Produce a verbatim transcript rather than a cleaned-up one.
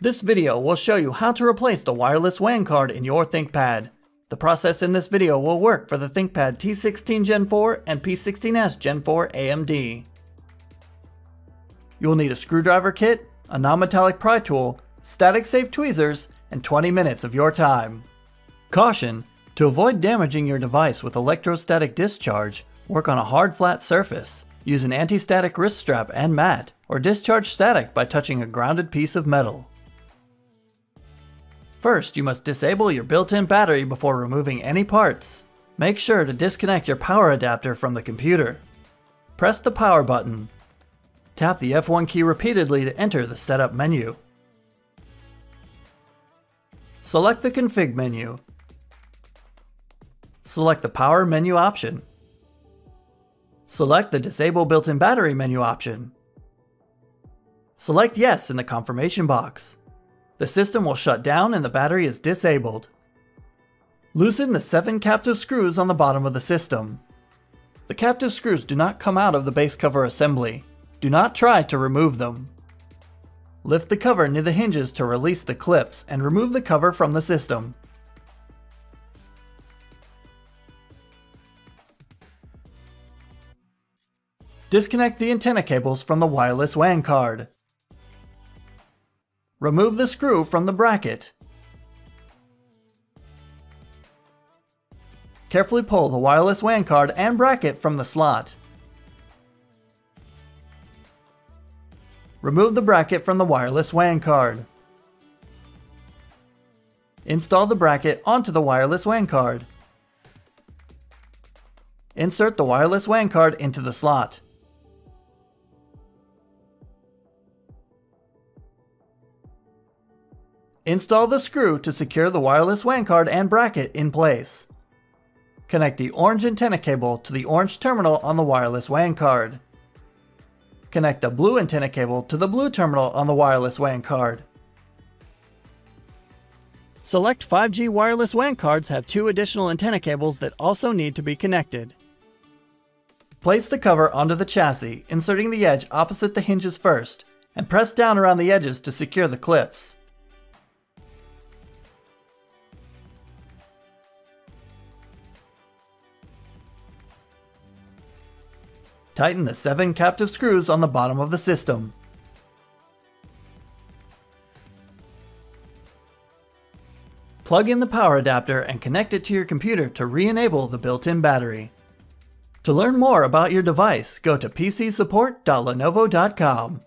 This video will show you how to replace the wireless W A N card in your ThinkPad. The process in this video will work for the ThinkPad T sixteen Gen four and P sixteens Gen four A M D. You'll need a screwdriver kit, a non-metallic pry tool, static-safe tweezers, and twenty minutes of your time. Caution! To avoid damaging your device with electrostatic discharge, work on a hard flat surface. Use an anti-static wrist strap and mat, or discharge static by touching a grounded piece of metal. First, you must disable your built-in battery before removing any parts. Make sure to disconnect your power adapter from the computer. Press the power button. Tap the F one key repeatedly to enter the setup menu. Select the config menu. Select the power menu option. Select the disable built-in battery menu option. Select yes in the confirmation box. The system will shut down and the battery is disabled. Loosen the seven captive screws on the bottom of the system. The captive screws do not come out of the base cover assembly. Do not try to remove them. Lift the cover near the hinges to release the clips and remove the cover from the system. Disconnect the antenna cables from the wireless W A N card. Remove the screw from the bracket. Carefully pull the wireless W A N card and bracket from the slot. Remove the bracket from the wireless W A N card. Install the bracket onto the wireless W A N card. Insert the wireless W A N card into the slot. Install the screw to secure the wireless W A N card and bracket in place. Connect the orange antenna cable to the orange terminal on the wireless W A N card. Connect the blue antenna cable to the blue terminal on the wireless W A N card. Select five G wireless W A N cards have two additional antenna cables that also need to be connected. Place the cover onto the chassis, inserting the edge opposite the hinges first, and press down around the edges to secure the clips. Tighten the seven captive screws on the bottom of the system. Plug in the power adapter and connect it to your computer to re-enable the built-in battery. To learn more about your device, go to p c support dot lenovo dot com.